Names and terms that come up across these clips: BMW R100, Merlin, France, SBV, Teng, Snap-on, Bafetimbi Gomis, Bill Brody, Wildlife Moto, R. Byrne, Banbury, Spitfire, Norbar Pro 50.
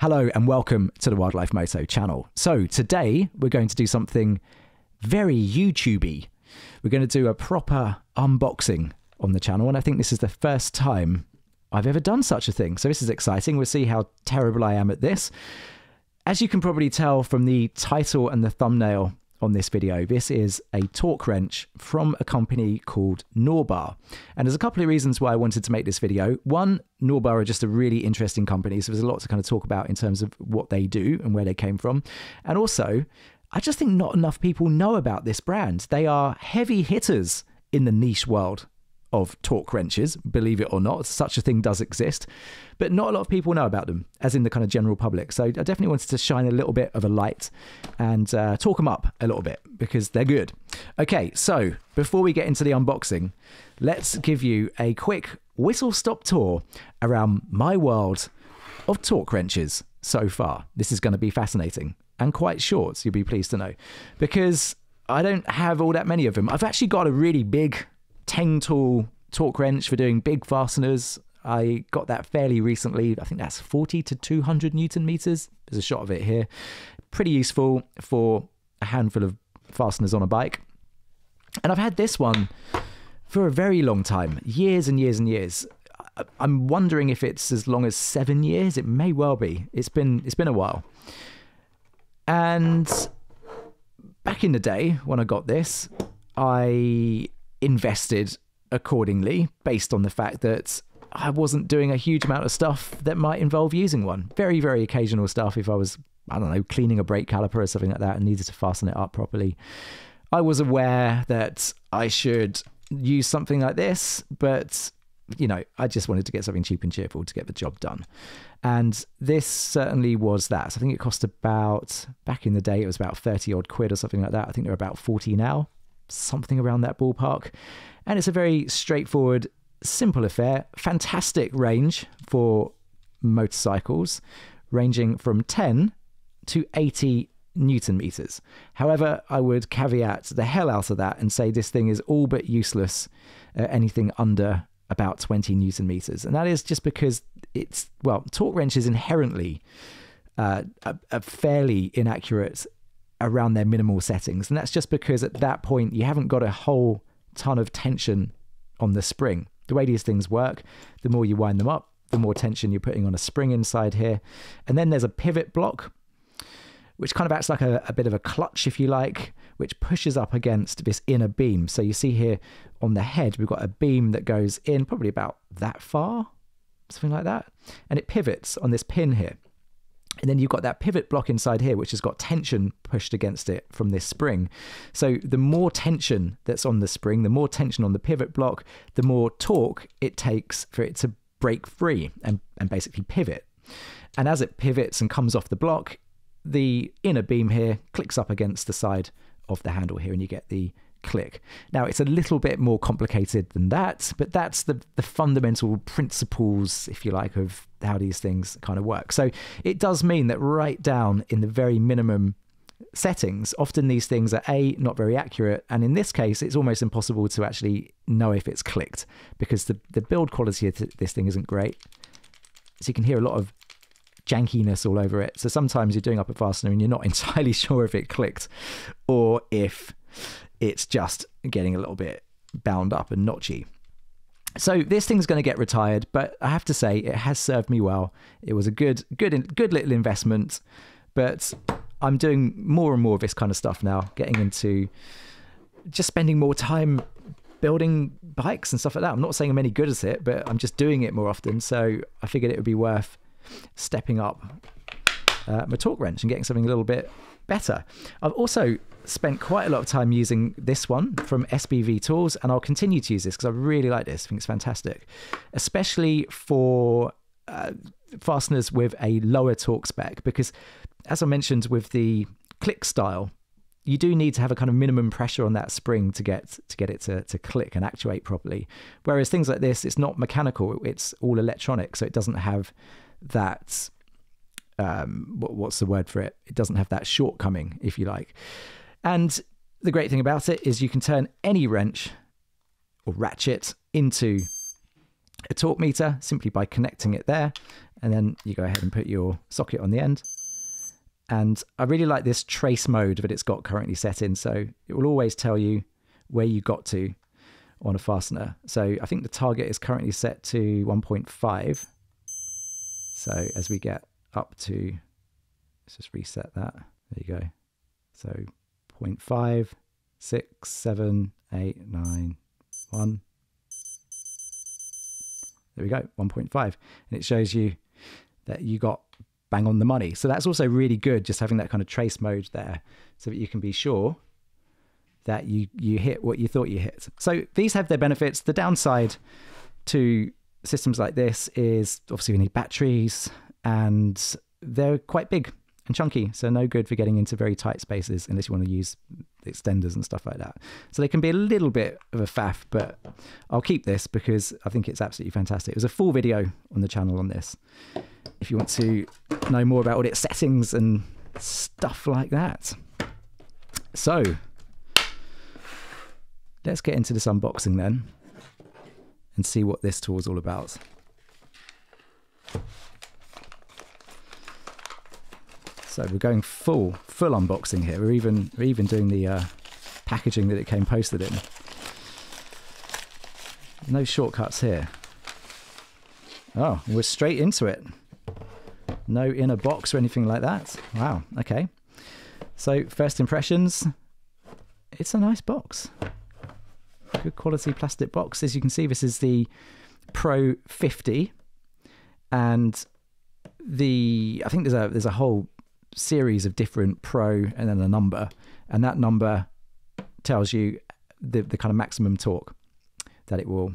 Hello and welcome to the Wildlife Moto channel. So today we're going to do something very YouTube-y. We're going to do a proper unboxing on the channel, and I think this is the first time I've ever done such a thing. So this is exciting. We'll see how terrible I am at this. As you can probably tell from the title and the thumbnail on this video, this is a torque wrench from a company called Norbar. And there's a couple of reasons why I wanted to make this video. One, Norbar are just a really interesting company, so there's a lot to kind of talk about in terms of what they do and where they came from. And also, I just think not enough people know about this brand. They are heavy hitters in the niche world of torque wrenches, believe it or not. Such a thing does exist, but not a lot of people know about them, as in the kind of general public. So I definitely wanted to shine a little bit of a light and talk them up a little bit, because they're good. Okay, so before we get into the unboxing, let's give you a quick whistle-stop tour around my world of torque wrenches so far. This is going to be fascinating and quite short, you'll be pleased to know, because I don't have all that many of them. I've actually got a really big Teng tool torque wrench for doing big fasteners. I got that fairly recently. I think that's 40 to 200 Newton meters. There's a shot of it here. Pretty useful for a handful of fasteners on a bike. And I've had this one for a very long time, years and years and years. I'm wondering if it's as long as 7 years. It may well be. It's been a while. And back in the day when I got this, I invested accordingly based on the fact that I wasn't doing a huge amount of stuff that might involve using one. Very, very occasional stuff. If I was, I don't know, cleaning a brake caliper or something like that and needed to fasten it up properly, I was aware that I should use something like this, but you know, I just wanted to get something cheap and cheerful to get the job done. And this certainly was that. So I think it cost about, back in the day, it was about 30 odd quid or something like that. I think they're about 40 now, something around that ballpark. And it's a very straightforward, simple affair. Fantastic range for motorcycles, ranging from 10 to 80 Newton meters. However, I would caveat the hell out of that and say this thing is all but useless at anything under about 20 Newton meters. And that is just because it's, well, torque wrench is inherently fairly inaccurate around their minimal settings. And that's just because at that point you haven't got a whole ton of tension on the spring. The way these things work, the more you wind them up, the more tension you're putting on a spring inside here. And then there's a pivot block, which kind of acts like a bit of a clutch, if you like, which pushes up against this inner beam. So you see here on the head, we've got a beam that goes in probably about that far, something like that. And it pivots on this pin here. And then you've got that pivot block inside here, which has got tension pushed against it from this spring. So the more tension that's on the spring, the more tension on the pivot block, the more torque it takes for it to break free and basically pivot. And as it pivots and comes off the block, the inner beam here clicks up against the side of the handle here and you get the click. Now, it's a little bit more complicated than that, but that's the fundamental principles, if you like, of how these things kind of work. So it does mean that right down in the very minimum settings, often these things are A, not very accurate, and in this case it's almost impossible to actually know if it's clicked, because the build quality of this thing isn't great. So you can hear a lot of jankiness all over it. So sometimes you're doing up a fastener and you're not entirely sure if it clicked or if it's just getting a little bit bound up and notchy. So this thing's going to get retired, but I have to say it has served me well. It was a good little investment, but I'm doing more and more of this kind of stuff now, getting into just spending more time building bikes and stuff like that. I'm not saying I'm any good at it, but I'm just doing it more often. So I figured it would be worth stepping up my torque wrench and getting something a little bit better. I've also spent quite a lot of time using this one from SBV tools, and I'll continue to use this because I really like this. I think it's fantastic, especially for fasteners with a lower torque spec, because as I mentioned with the click style, you do need to have a kind of minimum pressure on that spring to get it to click and actuate properly. Whereas things like this, it's not mechanical, it's all electronic, so it doesn't have that what's the word for it? It doesn't have that shortcoming, if you like. And the great thing about it is you can turn any wrench or ratchet into a torque meter simply by connecting it there and then you go ahead and put your socket on the end. And I really like this trace mode that it's got currently set in, so it will always tell you where you got to on a fastener. So I think the target is currently set to 1.5. So as we get up to, let's just reset that. There you go. So 0.5, 6, 7, 8, 9, 1. There we go, 1.5. And it shows you that you got bang on the money. So that's also really good, just having that kind of trace mode there, so that you can be sure that you hit what you thought you hit. So these have their benefits. The downside to systems like this is obviously we need batteries, and they're quite big and chunky, so no good for getting into very tight spaces unless you want to use extenders and stuff like that. So they can be a little bit of a faff, but I'll keep this because I think it's absolutely fantastic. It was a full video on the channel on this, if you want to know more about all its settings and stuff like that. So let's get into this unboxing then and see what this tool is all about. So we're going full unboxing here. We're even doing the packaging that it came posted in. No shortcuts here. Oh, we're straight into it. No inner box or anything like that. Wow, okay. So first impressions, it's a nice box. Good quality plastic box. As you can see, this is the Pro 50, and I think there's a whole series of different Pro and then a number, and that number tells you the kind of maximum torque that it will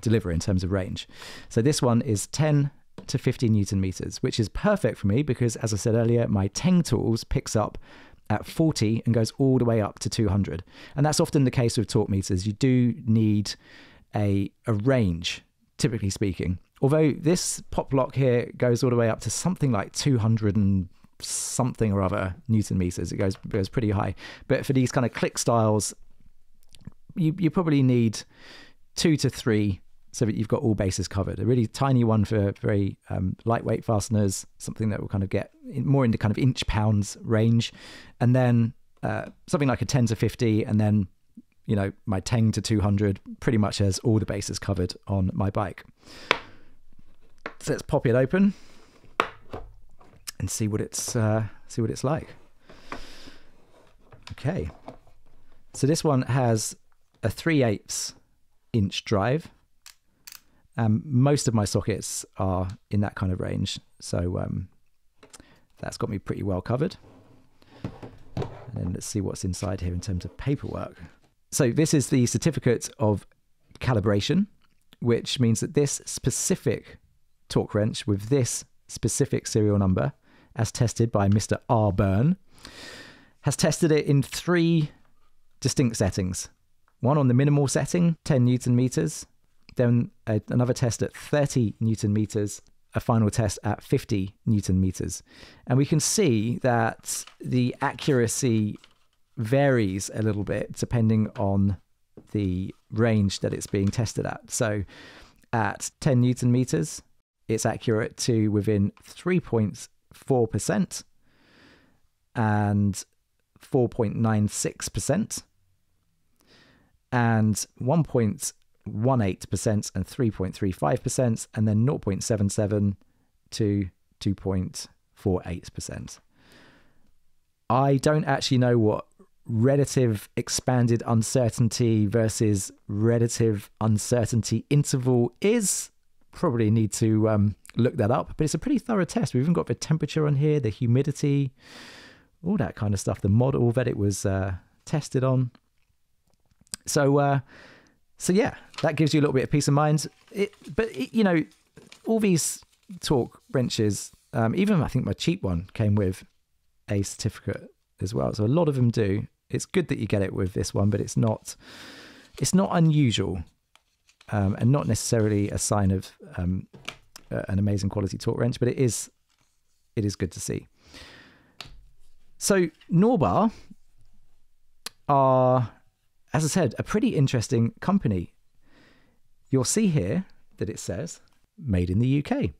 deliver in terms of range. So this one is 10 to 50 Newton meters, which is perfect for me because, as I said earlier, my Teng tools picks up at 40 and goes all the way up to 200. And that's often the case with torque meters. You do need a range, typically speaking. Although this pop lock here goes all the way up to something like 200 and something or other Newton meters. It goes pretty high. But for these kind of click styles, you probably need 2 to 3 so that you've got all bases covered. A really tiny one for very lightweight fasteners, something that will kind of get more into kind of inch-pounds range, and then something like a 10 to 50, and then, you know, my 10 to 200 pretty much has all the bases covered on my bike. So let's pop it open and see what it's like. Okay, so this one has a 3/8" inch drive. Most of my sockets are in that kind of range, so that's got me pretty well covered. And then let's see what's inside here in terms of paperwork. So this is the certificate of calibration, which means that this specific torque wrench with this specific serial number, as tested by Mr. R. Byrne, has tested it in 3 distinct settings. One on the minimal setting, 10 Newton meters, then another test at 30 Newton meters, a final test at 50 Newton meters. And we can see that the accuracy varies a little bit depending on the range that it's being tested at. So at 10 Newton meters, it's accurate to within 3.4% and 4.96% and 1.18% and 3.35%, and then 0.77 to 2.48%. I don't actually know what relative expanded uncertainty versus relative uncertainty interval is. Probably need to look that up, but it's a pretty thorough test. We've even got the temperature on here, the humidity, all that kind of stuff, the model that it was tested on. So so yeah, that gives you a little bit of peace of mind. You know, all these torque wrenches, even I think my cheap one came with a certificate as well. So a lot of them do. It's good that you get it with this one, but it's not unusual, and not necessarily a sign of an amazing quality torque wrench, but it is good to see. So Norbar are, as I said, a pretty interesting company. You'll see here that it says made in the UK.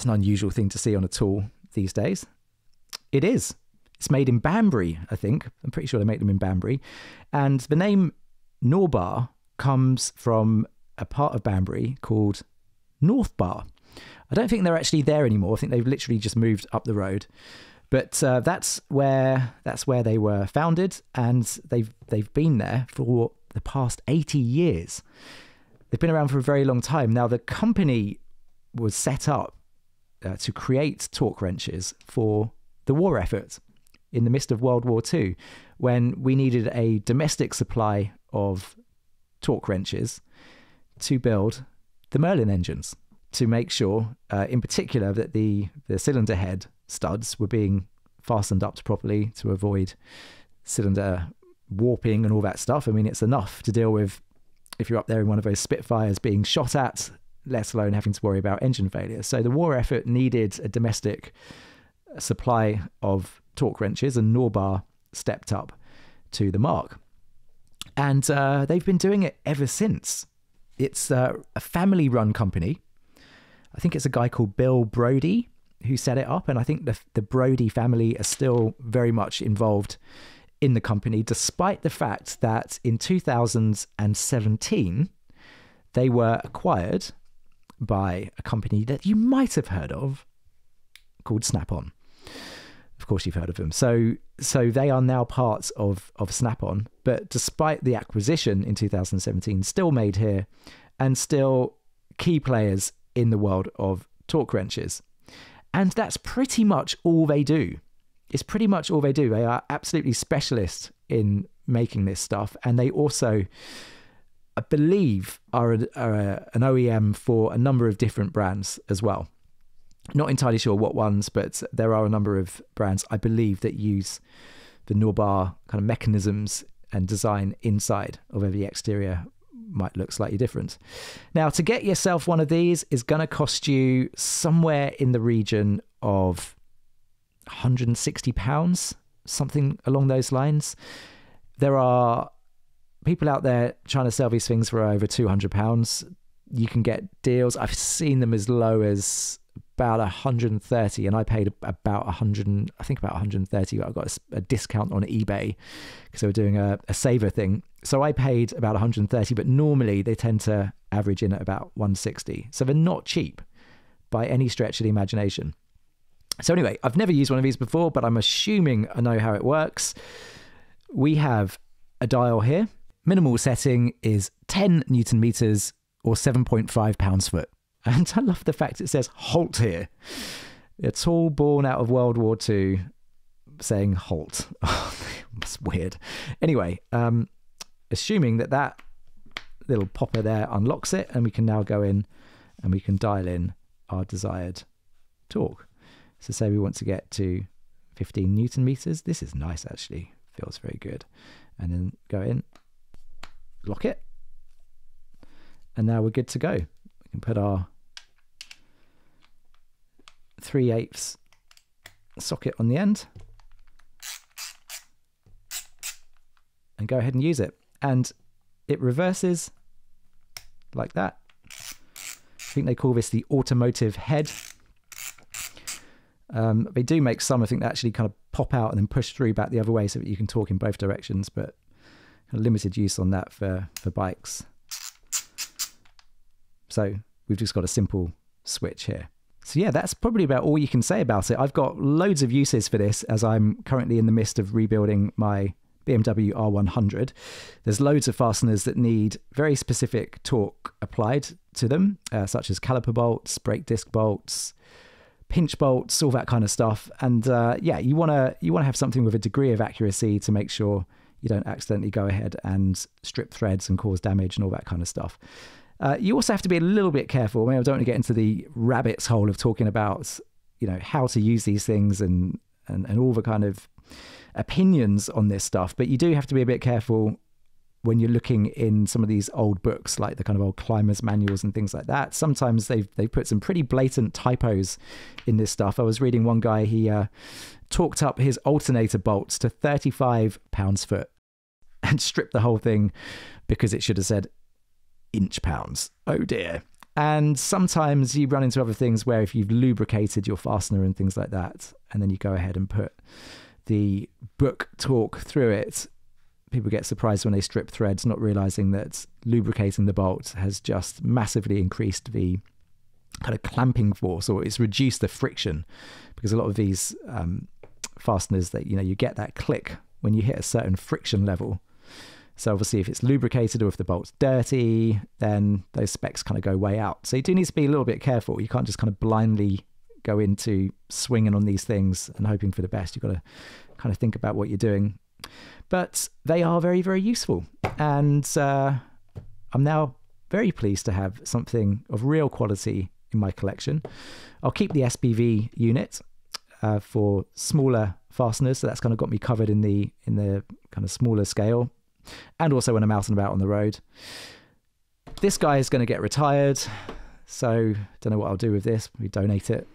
It's an unusual thing to see on a tool these days. It is. It's made in Banbury, I think. I'm pretty sure they make them in Banbury. And the name Norbar comes from a part of Banbury called Norbar. I don't think they're actually there anymore. I think they've literally just moved up the road. But that's where they were founded, and they've been there for the past 80 years. They've been around for a very long time. Now, the company was set up to create torque wrenches for the war effort in the midst of World War II, when we needed a domestic supply of torque wrenches to build the Merlin engines, to make sure, in particular, that the cylinder head studs were being fastened up properly to avoid cylinder warping and all that stuff. I mean, it's enough to deal with if you're up there in one of those Spitfires being shot at, let alone having to worry about engine failure. So the war effort needed a domestic supply of torque wrenches, and Norbar stepped up to the mark. And they've been doing it ever since. It's a family-run company. I think it's a guy called Bill Brody who set it up, and I think the Brody family are still very much involved in the company, despite the fact that in 2017 they were acquired by a company that you might have heard of called Snap-on. Of course you've heard of them. So they are now part of Snap-on, but despite the acquisition in 2017, still made here and still key players in the world of torque wrenches. And that's pretty much all they do. It's pretty much all they do. They are absolutely specialists in making this stuff. And they also, I believe, are an OEM for a number of different brands as well. Not entirely sure what ones, but there are a number of brands, I believe, that use the Norbar kind of mechanisms and design inside, although the exterior might look slightly different. Now, to get yourself one of these is going to cost you somewhere in the region of £160, something along those lines. There are people out there trying to sell these things for over £200. You can get deals. I've seen them as low as about 130, and I paid about 100. I think about 130. I got a discount on eBay because they were doing a saver thing. So I paid about 130, but normally they tend to average in at about 160. So they're not cheap by any stretch of the imagination. So anyway, I've never used one of these before, but I'm assuming I know how it works. We have a dial here. Minimal setting is 10 Newton meters or 7.5 pounds-foot. And I love the fact it says halt here. A tool born out of World War II saying halt. That's weird. Anyway, assuming that that little popper there unlocks it, and we can now go in and we can dial in our desired torque. So say we want to get to 15 Newton meters. This is nice, actually. Feels very good. And then go in, lock it. And now we're good to go. We can put our 3/8 socket on the end and go ahead and use it. And it reverses like that. I think they call this the automotive head. They do make some, I think, that actually kind of pop out and then push through back the other way so that you can torque in both directions, but limited use on that for bikes. So we've just got a simple switch here. So yeah, that's probably about all you can say about it. I've got loads of uses for this, as I'm currently in the midst of rebuilding my BMW R100. There's loads of fasteners that need very specific torque applied to them, such as caliper bolts, brake disc bolts, pinch bolts, all that kind of stuff. And yeah, you wanna have something with a degree of accuracy to make sure you don't accidentally go ahead and strip threads and cause damage and all that kind of stuff. You also have to be a little bit careful. I mean, I don't want to get into the rabbit's hole of talking about, you know, how to use these things and all the kind of opinions on this stuff. But you do have to be a bit careful when you're looking in some of these old books, like the kind of old climbers manuals and things like that. Sometimes they put some pretty blatant typos in this stuff. I was reading one guy, he talked up his alternator bolts to 35 pounds-foot and stripped the whole thing because it should have said inch pounds. Oh dear. And sometimes you run into other things where if you've lubricated your fastener and things like that, and then you go ahead and put the book torque through it, people get surprised when they strip threads, not realizing that lubricating the bolt has just massively increased the kind of clamping force, or it's reduced the friction, because a lot of these fasteners, that, you know, you get that click when you hit a certain friction level. So obviously if it's lubricated or if the bolt's dirty, then those specs kind of go way out. So you do need to be a little bit careful. You can't just kind of blindly go into swinging on these things and hoping for the best. You've got to kind of think about what you're doing. But they are very, very useful. And I'm now very pleased to have something of real quality in my collection. I'll keep the SBV unit for smaller fasteners, so that's kind of got me covered in the kind of smaller scale, and also when I'm out and about on the road. This guy is going to get retired, so don't know what I'll do with this. We donate it.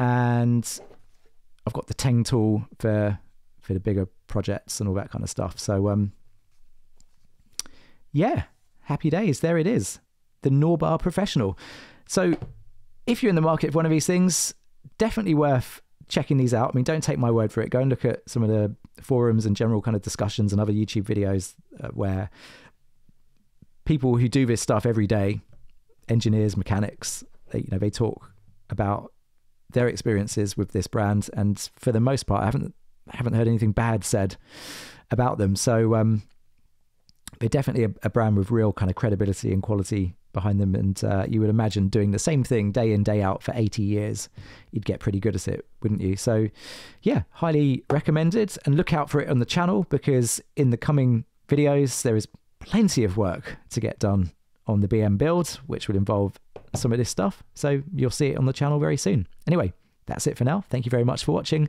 And I've got the Teng tool for the bigger projects and all that kind of stuff. So yeah, happy days. There it is, the Norbar Professional. So if you're in the market for one of these things, definitely worth checking these out. I mean, don't take my word for it. Go and look at some of the forums and general kind of discussions and other YouTube videos where people who do this stuff every day, engineers, mechanics, they, you know, they talk about their experiences with this brand. And for the most part, I haven't heard anything bad said about them. So they're definitely a brand with real kind of credibility and quality behind them. And you would imagine doing the same thing day in, day out for 80 years, you'd get pretty good at it, wouldn't you? So yeah, highly recommended, and look out for it on the channel, because in the coming videos, there is plenty of work to get done on the BM build, which will involve some of this stuff. So you'll see it on the channel very soon. Anyway, that's it for now. Thank you very much for watching.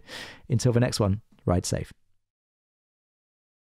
Until the next one, ride safe.